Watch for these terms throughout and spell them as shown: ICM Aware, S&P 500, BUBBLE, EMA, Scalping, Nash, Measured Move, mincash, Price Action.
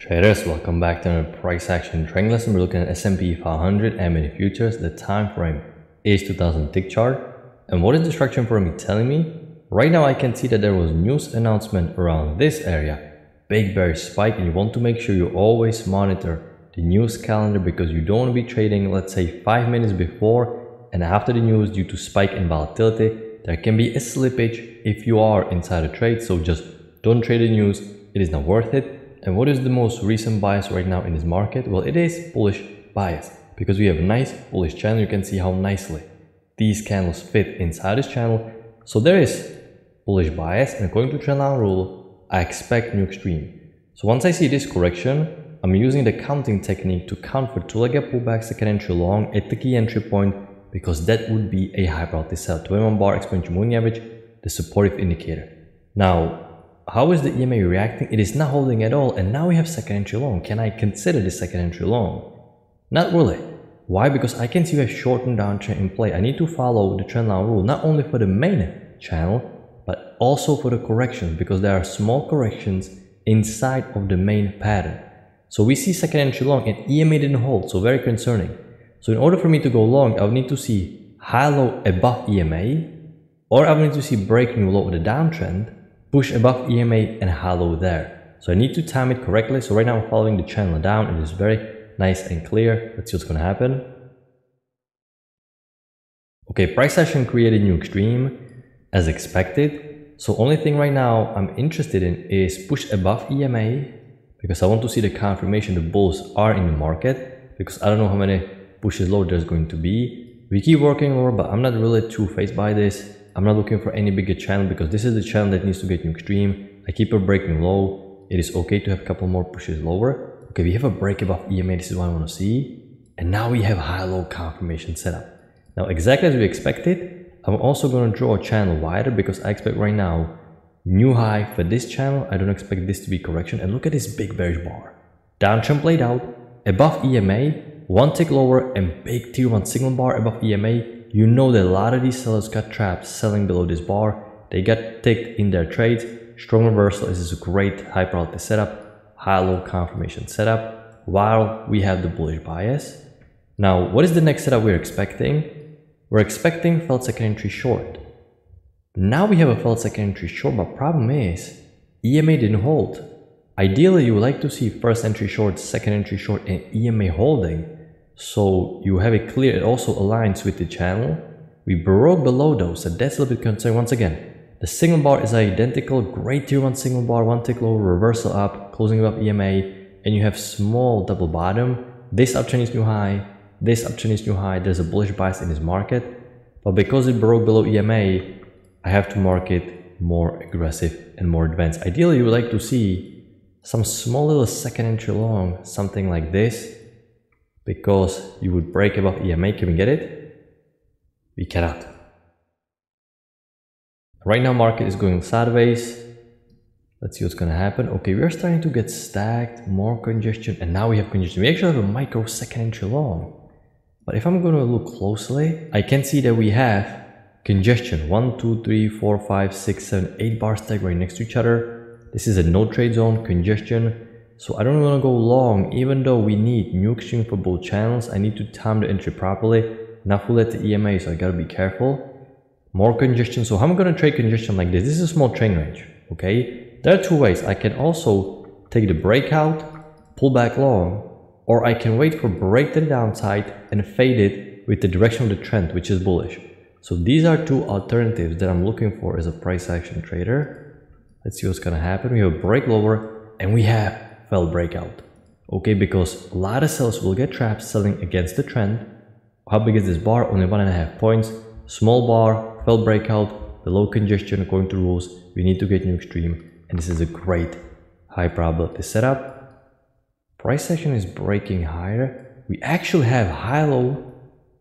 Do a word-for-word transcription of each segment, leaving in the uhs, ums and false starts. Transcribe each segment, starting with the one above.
Traders, welcome back to another price action trading lesson. We're looking at S and P five hundred E M A futures. The time frame is two thousand tick chart. And what is the structure for me telling me? Right now I can see that there was news announcement around this area. Big bearish spike, and you want to make sure you always monitor the news calendar because you don't want to be trading, let's say, five minutes before and after the news due to spike and volatility. There can be a slippage if you are inside a trade, so just don't trade the news. It is not worth it. And what is the most recent bias right now in this market? Well, it is bullish bias because we have a nice bullish channel. You can see how nicely these candles fit inside this channel. So there is bullish bias, and according to trendline rule, I expect new extreme. So once I see this correction, I'm using the counting technique to count for two-leg pullbacks that can enter long at the key entry point because that would be a high probability sell. twenty-one bar exponential moving average, the supportive indicator. Now, how is the E M A reacting? It is not holding at all, and now we have second entry long. Can I consider this second entry long? Not really. Why? Because I can see we have shortened downtrend in play. I need to follow the trendline rule, not only for the main channel, but also for the corrections, because there are small corrections inside of the main pattern. So we see second entry long, and E M A didn't hold, so very concerning. So in order for me to go long, I would need to see high-low above E M A, or I would need to see break new low with a downtrend, push above E M A and hollow there. So I need to time it correctly. So right now I'm following the channel down. It is very nice and clear. Let's see what's gonna happen. Okay, price action created new extreme as expected. So only thing right now I'm interested in is push above E M A because I want to see the confirmation the bulls are in the market because I don't know how many pushes low there's going to be. We keep working over, but I'm not really too phased by this. I'm not looking for any bigger channel because this is the channel that needs to get new extreme. I keep a break new low. It is okay to have a couple more pushes lower. Okay, we have a break above E M A. This is what I want to see. And now we have high-low confirmation setup. Now, exactly as we expected, I'm also going to draw a channel wider because I expect right now new high for this channel. I don't expect this to be correction. And look at this big bearish bar. Downtrend played out above E M A, one tick lower, and big tier one signal bar above E M A. You know that a lot of these sellers got trapped selling below this bar. They got ticked in their trades. Strong reversal is a great high probability setup, high low confirmation setup, while we have the bullish bias. Now, what is the next setup we're expecting? We're expecting failed second entry short. Now we have a failed second entry short, but problem is E M A didn't hold. Ideally, you would like to see first entry short, second entry short, and E M A holding. So you have it clear, it also aligns with the channel. We broke below those, so that's a little bit concerning. Once again, the signal bar is identical, great tier one signal bar, one tick low, reversal up, closing above E M A, and you have small double bottom. This uptrend is new high, this uptrend is new high, there's a bullish bias in this market. But because it broke below E M A, I have to mark it more aggressive and more advanced. Ideally, you would like to see some small little second entry long, something like this. Because you would break above E M A. Can we get it? We cannot. Right now market is going sideways. Let's see what's going to happen. Okay, we are starting to get stacked, more congestion, and now we have congestion. We actually have a micro second entry long. But if I'm going to look closely, I can see that we have congestion. one, two, three, four, five, six, seven, eight bar stack right next to each other. This is a no trade zone, congestion. So I don't want to go long, even though we need new extreme for both channels. I need to time the entry properly, not full at the E M A, so I gotta be careful. More congestion, so how am I gonna trade congestion like this? This is a small trading range, okay? There are two ways. I can also take the breakout, pull back long, or I can wait for break to the downside and fade it with the direction of the trend, which is bullish. So these are two alternatives that I'm looking for as a price action trader. Let's see what's gonna happen. We have a break lower, and we have fell breakout. Okay, because a lot of sellers will get trapped selling against the trend. How big is this bar? Only one and a half points. Small bar, fell breakout, below congestion according to rules. We need to get new extreme, and this is a great high probability setup. Price action is breaking higher. We actually have high-low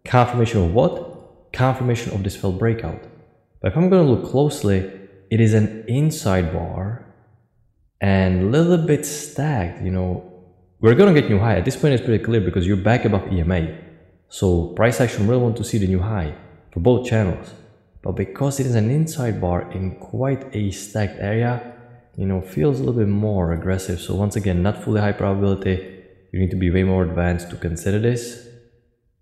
confirmation of what? Confirmation of this fell breakout. But if I'm gonna look closely, it is an inside bar. And a little bit stacked, you know, we're going to get new high. At this point, it's pretty clear because you're back above E M A. So price action really want to see the new high for both channels. But because it is an inside bar in quite a stacked area, you know, feels a little bit more aggressive. So once again, not fully high probability. You need to be way more advanced to consider this.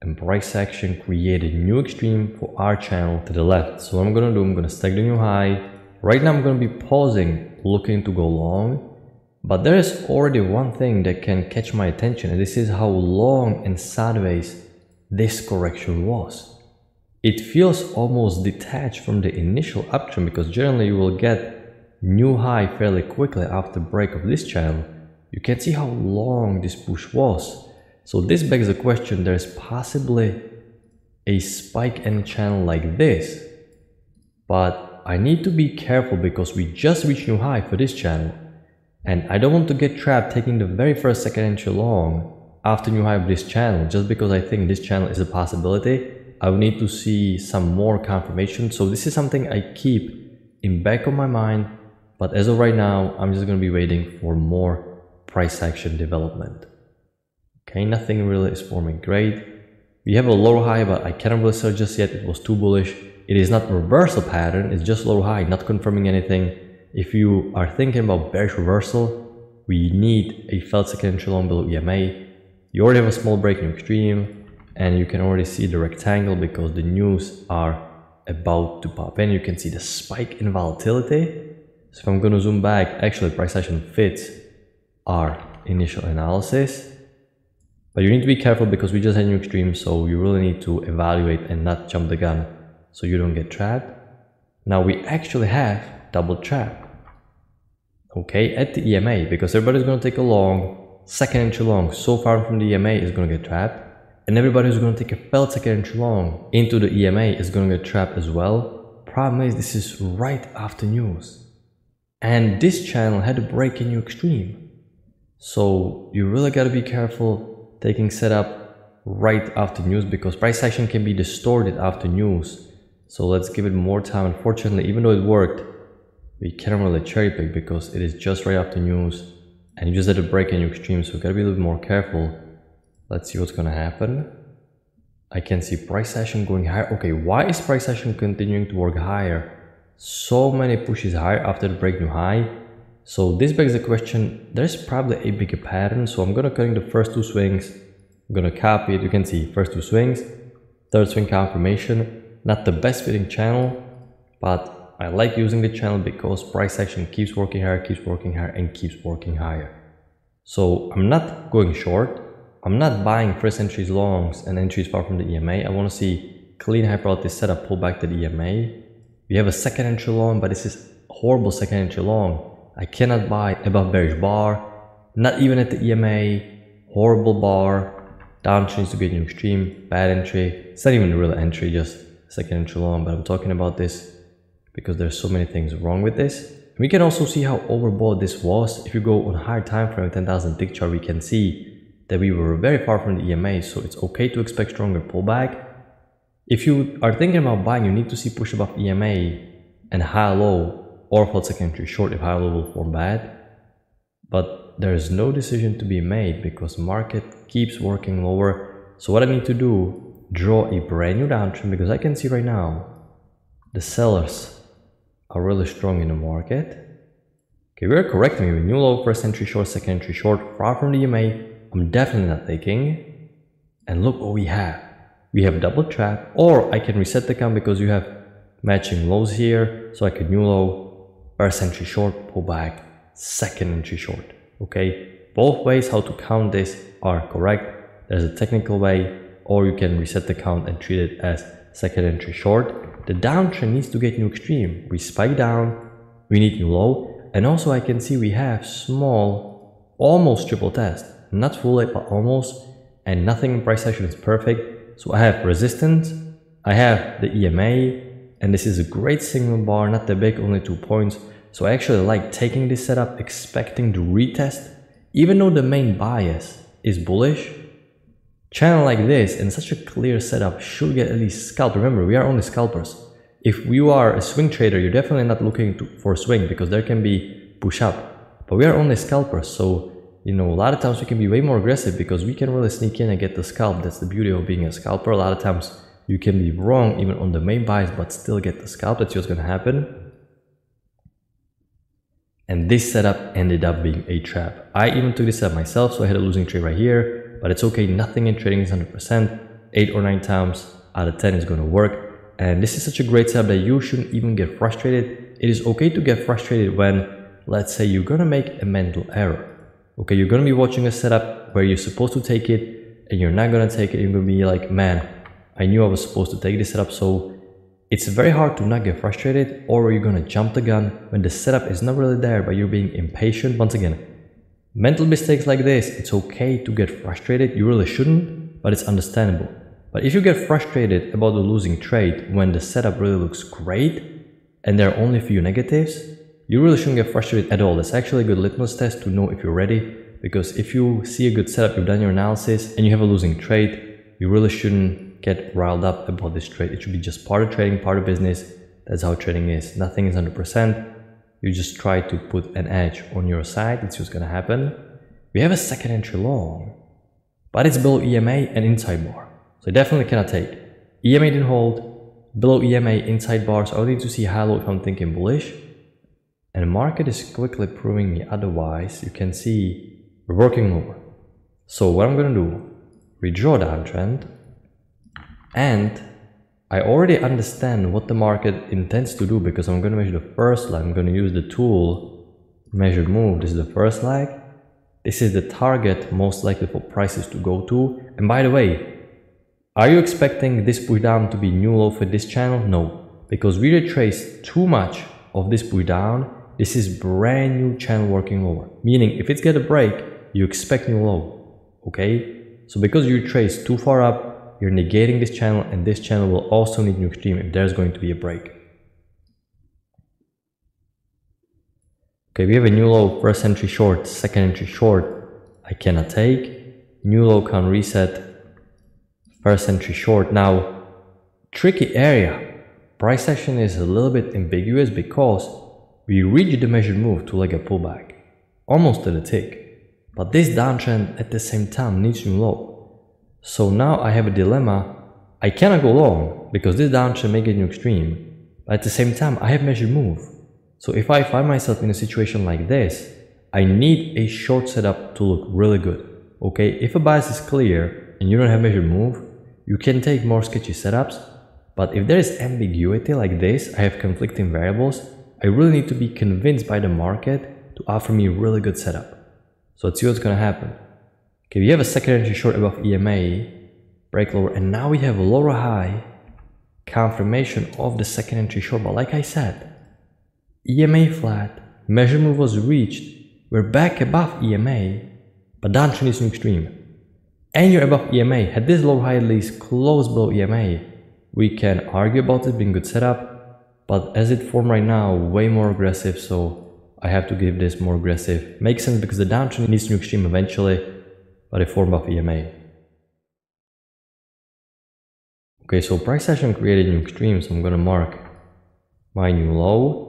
And price action created new extreme for our channel to the left. So what I'm gonna do, I'm gonna stack the new high. Right now I'm gonna be pausing, looking to go long. But there is already one thing that can catch my attention, and this is how long and sideways this correction was. It feels almost detached from the initial uptrend, because generally you will get new high fairly quickly after break of this channel. You can see how long this push was. So this begs the question, there is possibly a spike in a channel like this. But I need to be careful because we just reached new high for this channel. And I don't want to get trapped taking the very first second entry long after new high of this channel. Just because I think this channel is a possibility, I will need to see some more confirmation. So this is something I keep in back of my mind. But as of right now, I'm just going to be waiting for more price action development. Okay, nothing really is forming great. We have a lower high, but I cannot really sell just yet. It was too bullish. It is not reversal pattern. It's just lower high, not confirming anything. If you are thinking about bearish reversal, we need a failed second entry long below E M A. You already have a small break in extreme, and you can already see the rectangle because the news are about to pop in. You can see the spike in volatility. So if I'm gonna zoom back, actually price action fits our initial analysis. But you need to be careful because we just had new extreme, so you really need to evaluate and not jump the gun so you don't get trapped. Now we actually have double trap, okay, at the E M A, because everybody's going to take a long second entry long so far from the E M A is going to get trapped, and everybody who's going to take a failed second entry long into the E M A is going to get trapped as well. Problem is, this is right after news, and this channel had a break in your extreme, so you really got to be careful taking setup right after news because price action can be distorted after news. So let's give it more time. Unfortunately, even though it worked, we can't really cherry pick because it is just right after news and you just had a break in your extreme, so you gotta be a little bit more careful. Let's see what's gonna happen. I can see price action going higher. Okay, why is price action continuing to work higher? So many pushes higher after the break new high. So this begs the question, there's probably a bigger pattern. So I'm gonna cut in the first two swings. I'm gonna copy it. You can see first two swings, third swing confirmation. Not the best fitting channel, but I like using the channel because price action keeps working higher, keeps working higher, and keeps working higher. So I'm not going short. I'm not buying first entries longs and entries far from the E M A. I want to see clean high probability setup pull back to the E M A. We have a second entry long, but this is horrible second entry long. I cannot buy above bearish bar, not even at the E M A. Horrible bar, down change to get new extreme, bad entry. It's not even a real entry, just second entry long, but I'm talking about this because there's so many things wrong with this. We can also see how overbought this was. If you go on higher time frame, ten thousand tick chart, we can see that we were very far from the E M A, so it's okay to expect stronger pullback. If you are thinking about buying, you need to see push above E M A and high low, or failed second entry short if high low will form bad. But there is no decision to be made because market keeps working lower. So what I need to do, draw a brand new downtrend, because I can see right now the sellers are really strong in the market. Okay, we're correcting with new low, first entry short, second entry short, far from the E M A. I'm definitely not taking. And look what we have. We have double trap, or I can reset the count because you have matching lows here. So I could new low, first entry short, pull back, second entry short. Okay, both ways how to count this are correct. There's a technical way, or you can reset the count and treat it as second entry short. The downtrend needs to get new extreme. We spike down, we need new low, and also I can see we have small, almost triple test, not fully but almost, and nothing in price action is perfect. So I have resistance, I have the E M A, and this is a great signal bar, not that big, only two points. So I actually like taking this setup, expecting the retest, even though the main bias is bullish. Channel like this and such a clear setup should get at least scalped. Remember, we are only scalpers. If you are a swing trader, you're definitely not looking to, for swing because there can be push up. But we are only scalpers, so you know a lot of times we can be way more aggressive because we can really sneak in and get the scalp. That's the beauty of being a scalper. A lot of times you can be wrong even on the main buys, but still get the scalp. That's just gonna happen. And this setup ended up being a trap. I even took this up myself, so I had a losing trade right here, but it's okay. Nothing in trading is one hundred percent. Eight or nine times out of ten is going to work. And this is such a great setup that you shouldn't even get frustrated. It is okay to get frustrated when, let's say, you're going to make a mental error. Okay, you're going to be watching a setup where you're supposed to take it and you're not going to take it. You're going to be like, man, I knew I was supposed to take this setup. So it's very hard to not get frustrated, or you're going to jump the gun when the setup is not really there, but you're being impatient. Once again, mental mistakes like this, it's okay to get frustrated. You really shouldn't, but it's understandable. But if you get frustrated about the losing trade when the setup really looks great and there are only a few negatives, you really shouldn't get frustrated at all. That's actually a good litmus test to know if you're ready, because if you see a good setup, you've done your analysis and you have a losing trade, you really shouldn't get riled up about this trade. It should be just part of trading, part of business. That's how trading is. Nothing is one hundred percent. You just try to put an edge on your side. It's just going to happen. We have a second entry long, but it's below E M A and inside bar. So I definitely cannot take. E M A didn't hold. Below E M A, inside bar. So I need to see high low if I'm thinking bullish. And the market is quickly proving me otherwise. You can see we're working lower. So what I'm going to do, redraw downtrend. And I already understand what the market intends to do, because I'm going to measure the first leg. I'm going to use the tool Measured Move. This is the first leg. This is the target most likely for prices to go to. And by the way, are you expecting this push down to be new low for this channel? No, because we retrace too much of this push down. This is brand new channel working lower, meaning if it's get a break, you expect new low. Okay, so because you retrace too far up, you're negating this channel, and this channel will also need new extreme if there's going to be a break. Okay, we have a new low, first entry short, second entry short, I cannot take. New low can reset, first entry short. Now, tricky area. Price action is a little bit ambiguous because we reached the measured move to like a pullback, almost to the tick. But this downtrend at the same time needs new low. So now I have a dilemma. I cannot go long because this downtrend may get new extreme, but at the same time I have measured move. So if I find myself in a situation like this, I need a short setup to look really good. Okay, if a bias is clear and you don't have measured move, you can take more sketchy setups. But if there is ambiguity like this, I have conflicting variables, I really need to be convinced by the market to offer me a really good setup. So let's see what's gonna happen. Okay, we have a second entry short above E M A, break lower, and now we have a lower high confirmation of the second entry short. But like I said, E M A flat, measure move was reached, we're back above E M A, but downtrend is new extreme. And you're above E M A. Had this lower high at least close below E M A, we can argue about it being good setup, but as it formed right now, way more aggressive, so I have to give this more aggressive. Makes sense because the downtrend needs new extreme eventually, but a form of E M A. Okay, so price action created new extremes. I'm gonna mark my new low.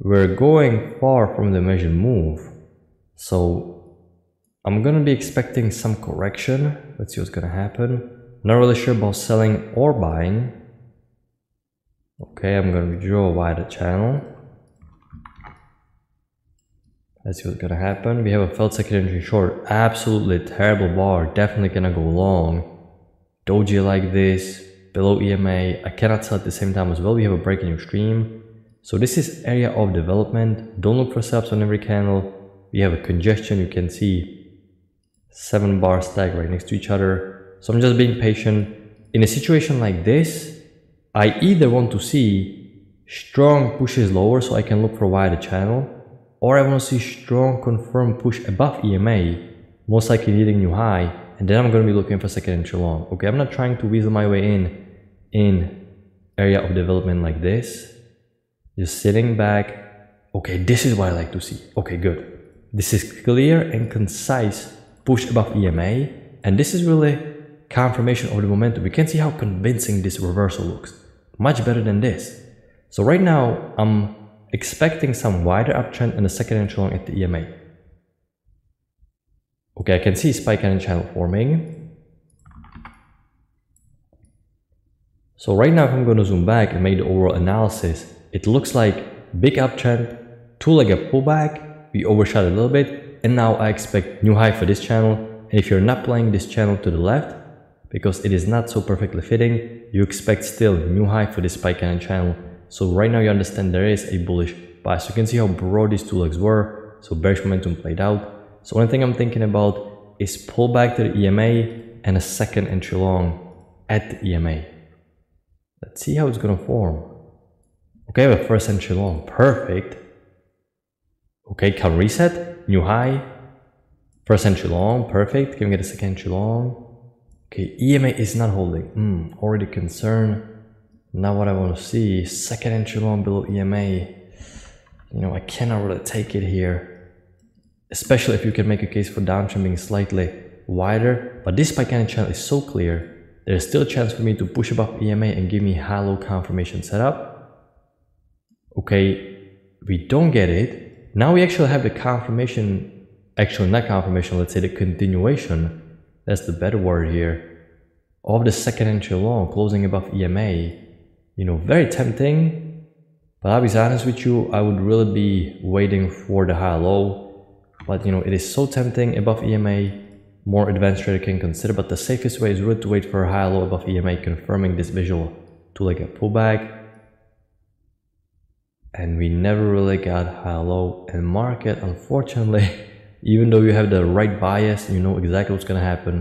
We're going far from the measured move, so I'm gonna be expecting some correction. Let's see what's gonna happen. Not really sure about selling or buying. Okay, I'm gonna withdraw wider channel. Let's see what's gonna happen. We have a failed second entry short. Absolutely terrible bar. Definitely gonna go long. Doji like this. Below E M A. I cannot sell at the same time as well. We have a break in extreme. So this is area of development. Don't look for subs on every candle. We have a congestion. You can see seven bar stack right next to each other. So I'm just being patient. In a situation like this, I either want to see strong pushes lower so I can look for a wider channel, or I want to see strong confirmed push above E M A, most likely needing new high, and then I'm going to be looking for second entry long. Okay, I'm not trying to weasel my way in in area of development like this. Just sitting back. Okay, this is what I like to see. Okay, good. This is clear and concise push above E M A, and this is really confirmation of the momentum. We can see how convincing this reversal looks. Much better than this. So right now, I'm expecting some wider uptrend and a second entry long at the E M A. Okay, I can see spike and channel forming. So right now, if I'm going to zoom back and make the overall analysis, it looks like big uptrend, two-legged pullback, we overshot a little bit, and now I expect new high for this channel. And if you're not playing this channel to the left, because it is not so perfectly fitting, you expect still new high for this pie cannon channel. So right now you understand there is a bullish bias. You can see how broad these two legs were, so bearish momentum played out. So one thing I'm thinking about is pull back to the E M A and a second entry long at the E M A. Let's see how it's gonna form. Okay, but first entry long, perfect. Okay, can reset, new high, first entry long, perfect. Can we get a second entry long? Okay, E M A is not holding. Mm, already concerned. Now what I want to see, second entry long below E M A. You know, I cannot really take it here. Especially if you can make a case for downtrend being slightly wider. But this pie cannon channel is so clear. There's still a chance for me to push above E M A and give me high-low confirmation setup. Okay, we don't get it. Now we actually have the confirmation, actually not confirmation, let's say the continuation. That's the better word here, of the second entry long closing above E M A. You know, very tempting, but I'll be honest with you, I would really be waiting for the high low. But you know, it is so tempting above E M A, more advanced trader can consider, but the safest way is really to wait for a high low above E M A, confirming this visual to like a pullback. And we never really got high low, and market, unfortunately, even though you have the right bias, you know exactly what's going to happen,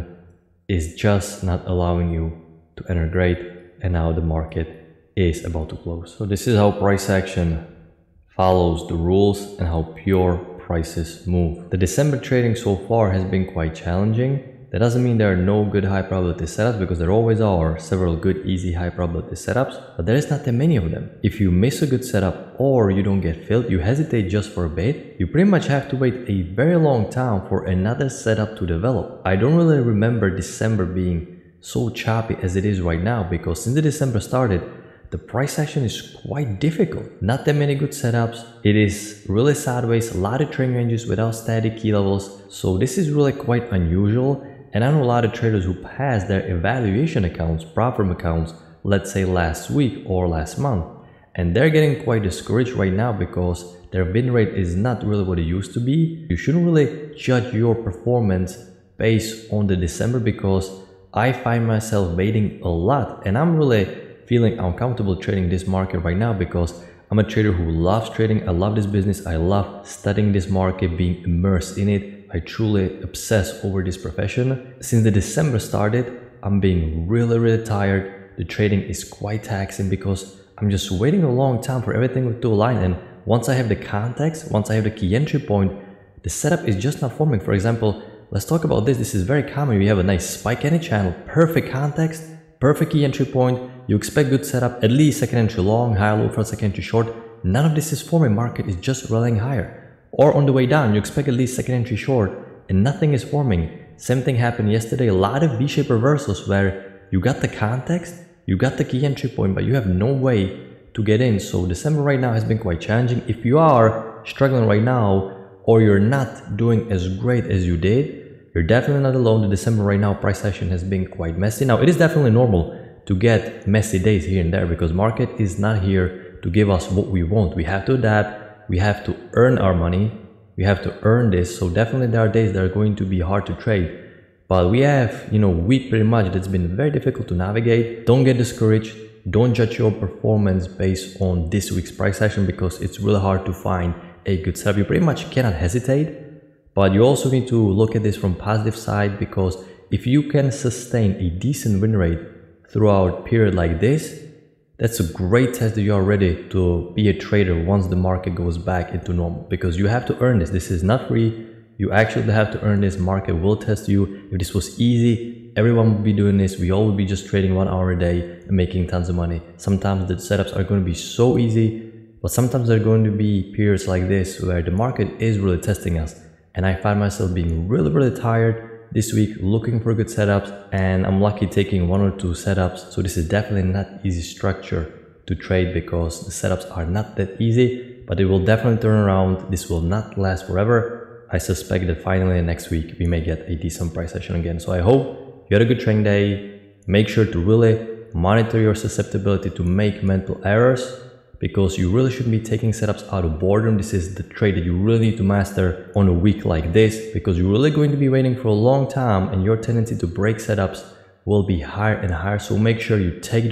is just not allowing you to enter great. And now the market is about to close. So this is how price action follows the rules and how pure prices move. The December trading so far has been quite challenging. That doesn't mean there are no good high probability setups, because there always are several good easy high probability setups, but there is not that many of them. If you miss a good setup or you don't get filled, you hesitate just for a bit, you pretty much have to wait a very long time for another setup to develop. I don't really remember December being so choppy as it is right now, because since the December started, the price action is quite difficult. Not that many good setups. It is really sideways, a lot of trading ranges without static key levels. So this is really quite unusual. And I know a lot of traders who passed their evaluation accounts, profit accounts, let's say last week or last month. And they're getting quite discouraged right now because their win rate is not really what it used to be. You shouldn't really judge your performance based on the December, because I find myself waiting a lot. And I'm really feeling uncomfortable trading this market right now, because I'm a trader who loves trading. I love this business. I love studying this market, being immersed in it. I truly obsess over this profession. Since the December started, I'm being really, really tired. The trading is quite taxing because I'm just waiting a long time for everything to align. And once I have the context, once I have the key entry point, the setup is just not forming. For example, let's talk about this. This is very common. We have a nice spike in a channel, perfect context, perfect key entry point. You expect good setup, at least second entry long, high low for second entry short. None of this is forming. Market is just rallying higher. Or on the way down, you expect at least second entry short and nothing is forming. Same thing happened yesterday. A lot of V-shaped reversals where you got the context, you got the key entry point, but you have no way to get in. So December right now has been quite challenging. If you are struggling right now, or you're not doing as great as you did, you're definitely not alone. The December right now price action has been quite messy. Now it is definitely normal to get messy days here and there, because market is not here to give us what we want. We have to adapt, we have to earn our money, we have to earn this. So definitely there are days that are going to be hard to trade, but we have, you know, week pretty much that's been very difficult to navigate. Don't get discouraged, don't judge your performance based on this week's price action, because it's really hard to find a good setup. You pretty much cannot hesitate, but you also need to look at this from positive side, because if you can sustain a decent win rate throughout period like this, that's a great test that you are ready to be a trader once the market goes back into normal, because you have to earn this. This is not free. You actually have to earn this. Market will test you. If this was easy, everyone would be doing this. We all would be just trading one hour a day and making tons of money. Sometimes the setups are going to be so easy, but sometimes there are going to be periods like this where the market is really testing us. And I find myself being really, really tired this week, looking for good setups, and I'm lucky taking one or two setups. So this is definitely not easy structure to trade, because the setups are not that easy, but it will definitely turn around. This will not last forever. I suspect that finally next week we may get a decent price action again. So I hope you had a good trading day. Make sure to really monitor your susceptibility to make mental errors, because you really shouldn't be taking setups out of boredom. This is the trade that you really need to master on a week like this, because you're really going to be waiting for a long time and your tendency to break setups will be higher and higher. So make sure you take